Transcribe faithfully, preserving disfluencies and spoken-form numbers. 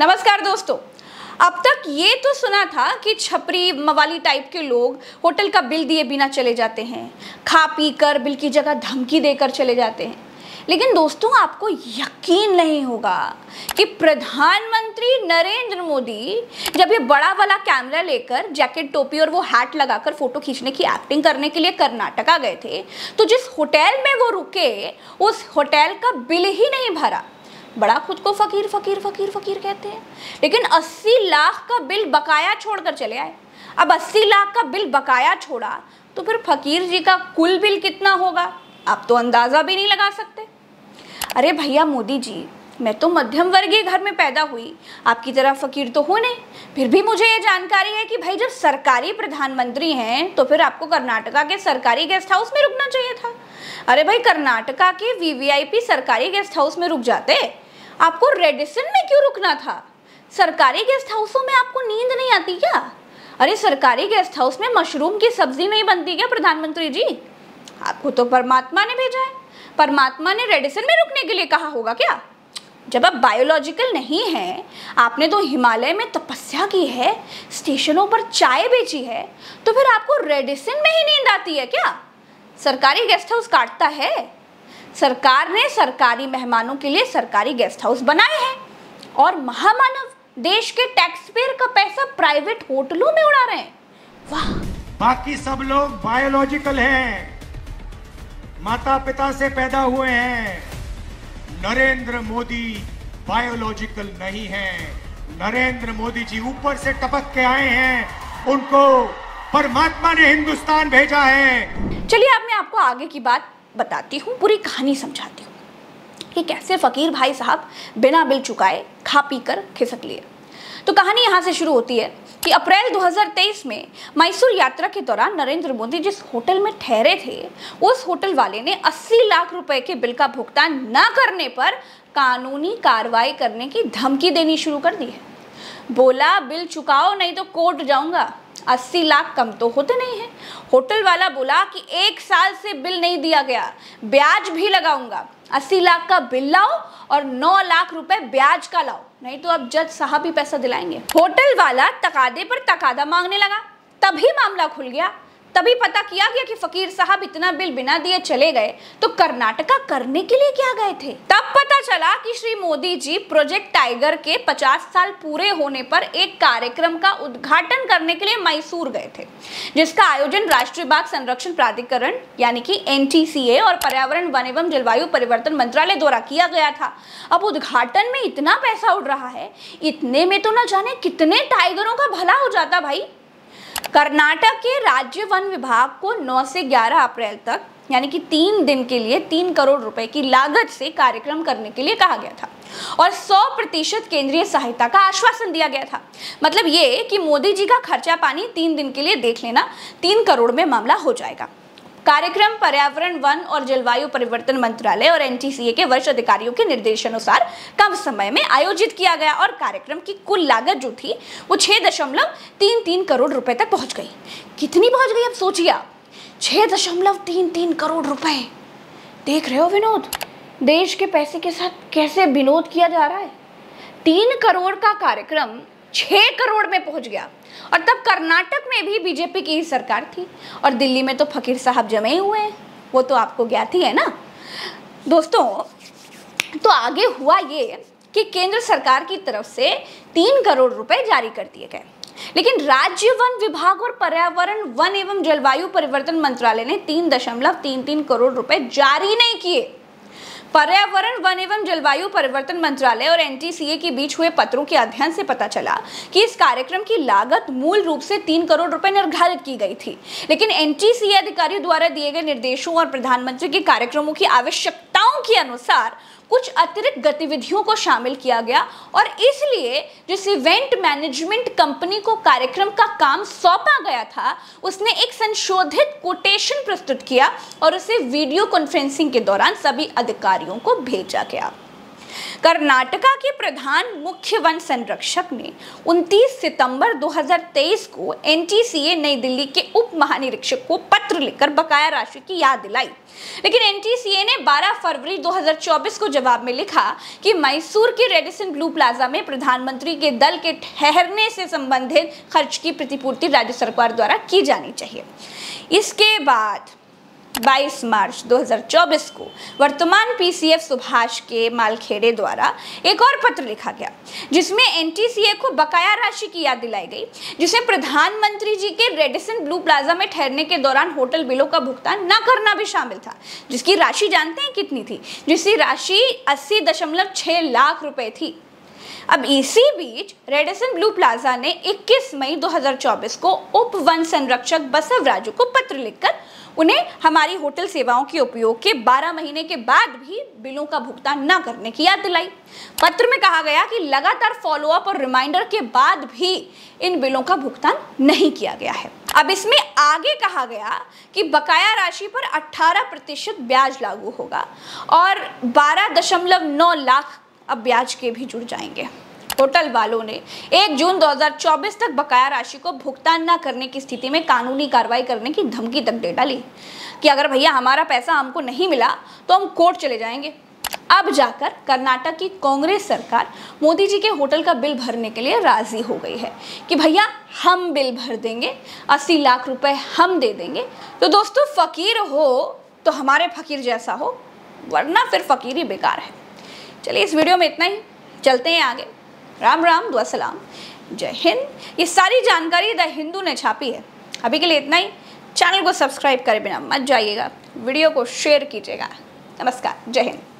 नमस्कार दोस्तों, अब तक ये तो सुना था कि छपरी मवाली टाइप के लोग होटल का बिल दिए बिना चले जाते हैं, खा पी कर बिल की जगह धमकी देकर चले जाते हैं। लेकिन दोस्तों, आपको यकीन नहीं होगा कि प्रधानमंत्री नरेंद्र मोदी जब ये बड़ा वाला कैमरा लेकर जैकेट, टोपी और वो हैट लगाकर फोटो खींचने की एक्टिंग करने के लिए कर्नाटका गए थे, तो जिस होटल में वो रुके उस होटल का बिल ही नहीं भरा। बड़ा खुद को फकीर फकीर फकीर फकीर कहते हैं, लेकिन अस्सी लाख का बिल बकाया छोड़कर चले आए। अब अस्सी लाख का बिल बकाया छोड़ा तो फिर फकीर जी का कुल बिल कितना होगा, आप तो अंदाज़ा भी नहीं लगा सकते। अरे भैया मोदी जी, मैं तो मध्यम वर्गीय घर में पैदा हुई, आपकी तरह फकीर तो हूँ नहीं, फिर भी मुझे ये जानकारी है कि भाई जब सरकारी प्रधानमंत्री हैं तो फिर आपको कर्नाटका के सरकारी गेस्ट हाउस में रुकना चाहिए था। अरे भाई, कर्नाटका के वी वी आई पी सरकारी गेस्ट हाउस में रुक जाते, आपको रेडिसन में क्यों रुकना था? सरकारी गेस्ट हाउसों में आपको नींद नहीं आती क्या? अरे सरकारी गेस्ट हाउस में मशरूम की सब्जी नहीं बनती क्या प्रधानमंत्री जी? आपको तो परमात्मा ने भेजा है, परमात्मा ने रेडिसन में रुकने के लिए कहा होगा क्या? जब आप बायोलॉजिकल नहीं हैं, आपने तो हिमालय में तपस्या की है, स्टेशनों पर चाय बेची है, तो फिर आपको रेडिसन में ही नींद आती है क्या? सरकारी गेस्ट हाउस काटता है। सरकार ने सरकारी मेहमानों के लिए सरकारी गेस्ट हाउस बनाए हैं और महामानव देश के टैक्सपेयर का पैसा प्राइवेट होटलों में उड़ा रहे हैं। वाह! बाकी सब लोग बायोलॉजिकल हैं, माता पिता से पैदा हुए हैं। नरेंद्र मोदी बायोलॉजिकल नहीं हैं। नरेंद्र मोदी जी ऊपर से टपक के आए हैं, उनको परमात्मा ने हिंदुस्तान भेजा है। चलिए, अब मैं आपको आगे की बात बताती हूँ, पूरी कहानी समझाती हूँ कि कैसे फकीर भाई साहब बिना बिल चुकाए खा पी कर खिसक लिए। तो कहानी यहाँ से शुरू होती है कि अप्रैल दो हज़ार तेईस में मैसूर यात्रा के दौरान नरेंद्र मोदी जिस होटल में ठहरे थे, उस होटल वाले ने अस्सी लाख रुपए के बिल का भुगतान न करने पर कानूनी कार्रवाई करने की धमकी देनी शुरू कर दी है। बोला, बिल चुकाओ नहीं तो कोर्ट जाऊँगा। अस्सी लाख कम तो होते नहीं है। होटल वाला बोला कि एक साल से बिल नहीं दिया गया, ब्याज भी लगाऊंगा। अस्सी लाख का बिल लाओ और नौ लाख रुपए ब्याज का लाओ, नहीं तो अब जज साहब भी पैसा दिलाएंगे। होटल वाला तकादे पर तकादा मांगने लगा, तभी मामला खुल गया। तभी पता किया गया कि फकीर साहब इतना बिल बिना दिए चले गए तो कर्नाटका करने के लिए क्या गए थे। तब पता चला कि श्री मोदी जी प्रोजेक्ट टाइगर के पचास साल पूरे होने पर एक कार्यक्रम का उद्घाटन करने के लिए मैसूर गए थे, जिसका आयोजन राष्ट्रीय बाघ संरक्षण प्राधिकरण यानी कि एन टी सी ए और पर्यावरण वन एवं जलवायु परिवर्तन मंत्रालय द्वारा किया गया था। अब उद्घाटन में इतना पैसा उड़ रहा है, इतने में तो न जाने कितने टाइगरों का भला हो जाता। भाई, कर्नाटक के राज्य वन विभाग को नौ से ग्यारह अप्रैल तक यानी कि तीन दिन के लिए तीन करोड़ रुपए की लागत से कार्यक्रम करने के लिए कहा गया था और सौ प्रतिशत केंद्रीय सहायता का आश्वासन दिया गया था। मतलब ये कि मोदी जी का खर्चा पानी तीन दिन के लिए देख लेना, तीन करोड़ में मामला हो जाएगा। कार्यक्रम पर्यावरण वन और जलवायु परिवर्तन मंत्रालय और एन टी सी ए के वरिष्ठ अधिकारियों के निर्देशानुसार कम समय में आयोजित किया गया और कार्यक्रम की कुल लागत जो थी वो छः दशमलव तीन तीन करोड़ रुपए तक पहुंच गई। कितनी पहुंच गई, अब सोचिए आप, छः दशमलव तीन तीन करोड़ रुपए। देख रहे हो विनोद, देश के पैसे के साथ कैसे विनोद किया जा रहा है। तीन करोड़ का कार्यक्रम छः करोड़ में पहुंच गया। और तब कर्नाटक में भी बीजेपी की ही सरकार थी और दिल्ली में तो फकीर साहब जमे ही हुए हैं, वो तो आपको ज्ञात ही है ना दोस्तों। तो आगे हुआ ये कि केंद्र सरकार की तरफ से तीन करोड़ रुपए जारी कर दिए गए, लेकिन राज्य वन विभाग और पर्यावरण वन एवं जलवायु परिवर्तन मंत्रालय ने तीन दशमलव तीन तीन करोड़ रुपए जारी नहीं किए। पर्यावरण वन एवं जलवायु परिवर्तन मंत्रालय और एन टी सी ए के बीच हुए पत्रों के अध्ययन से पता चला कि इस कार्यक्रम की लागत मूल रूप से तीन करोड़ रुपए निर्धारित की गई थी, लेकिन एन टी सी ए अधिकारियों द्वारा दिए गए निर्देशों और प्रधानमंत्री के कार्यक्रमों की आवश्यकताओं के अनुसार कुछ अतिरिक्त गतिविधियों को शामिल किया गया और इसलिए जिस इवेंट मैनेजमेंट कंपनी को कार्यक्रम का काम सौंपा गया था, उसने एक संशोधित कोटेशन प्रस्तुत किया और उसे वीडियो कॉन्फ्रेंसिंग के दौरान सभी अधिकारियों को भेजा गया। कर्नाटका के प्रधान मुख्य वन संरक्षक ने उनतीस सितंबर दो हज़ार तेईस को एनटीसीए नई दिल्ली के उप महानिरीक्षक को पत्र लिखकर बकाया राशि की याद दिलाई, लेकिन एनटीसीए ने बारह फरवरी दो हज़ार चौबीस को जवाब में लिखा कि मैसूर के रेडिसन ब्लू प्लाजा में प्रधानमंत्री के दल के ठहरने से संबंधित खर्च की प्रतिपूर्ति राज्य सरकार द्वारा की जानी चाहिए। इसके बाद बाईस मार्च दो हज़ार चौबीस को वर्तमान पीसीएफ सुभाष के मालखेड़े द्वारा एक और पत्र लिखा गया, जिसमें एनटीसीए को बकाया राशि की याद दिलाई गई, जिसे प्रधानमंत्री जी के रेडिसन ब्लू प्लाजा में ठहरने के दौरान होटल बिलों का भुगतान न करना भी शामिल था, जिसकी राशि जानते हैं कितनी थी, जिसकी राशि अस्सी दशमलव छह लाख रुपए थी। अब इसी बीच रेडिसन ब्लू प्लाजा ने इक्कीस मई दो हज़ार चौबीस को उप वन संरक्षक बसव राजू को पत्र लिखकर उन्हें हमारी होटल सेवाओं के उपयोग के बारह महीने के बाद भी बिलों का भुगतान न करने की याद दिलाई। पत्र में कहा गया कि लगातार फॉलोअप और रिमाइंडर के बाद भी इन बिलों का भुगतान नहीं किया गया है। अब इसमें आगे कहा गया कि बकाया राशि पर अठारह प्रतिशत ब्याज लागू होगा और बारह दशमलव नौ लाख अब ब्याज के भी जुड़ जाएंगे। होटल वालों ने एक जून दो हज़ार चौबीस तक बकाया राशि को भुगतान न करने की स्थिति में कानूनी कार्रवाई करने की धमकी तक दे डाली कि अगर भैया हमारा पैसा हमको नहीं मिला तो हम कोर्ट चले जाएंगे। अब जाकर कर्नाटक की कांग्रेस सरकार मोदी जी के होटल का बिल भरने के लिए राजी हो गई है कि भैया हम बिल भर देंगे, अस्सी लाख रुपए हम दे देंगे। तो दोस्तों, फकीर हो तो हमारे फकीर जैसा हो, वरना फिर फकीरी बेकार है। चलिए, इस वीडियो में इतना ही, चलते हैं आगे। राम राम, दुआ सलाम, जय हिंद। ये सारी जानकारी द हिंदू ने छापी है। अभी के लिए इतना ही। चैनल को सब्सक्राइब करे बिना मत जाइएगा, वीडियो को शेयर कीजिएगा। नमस्कार, जय हिंद।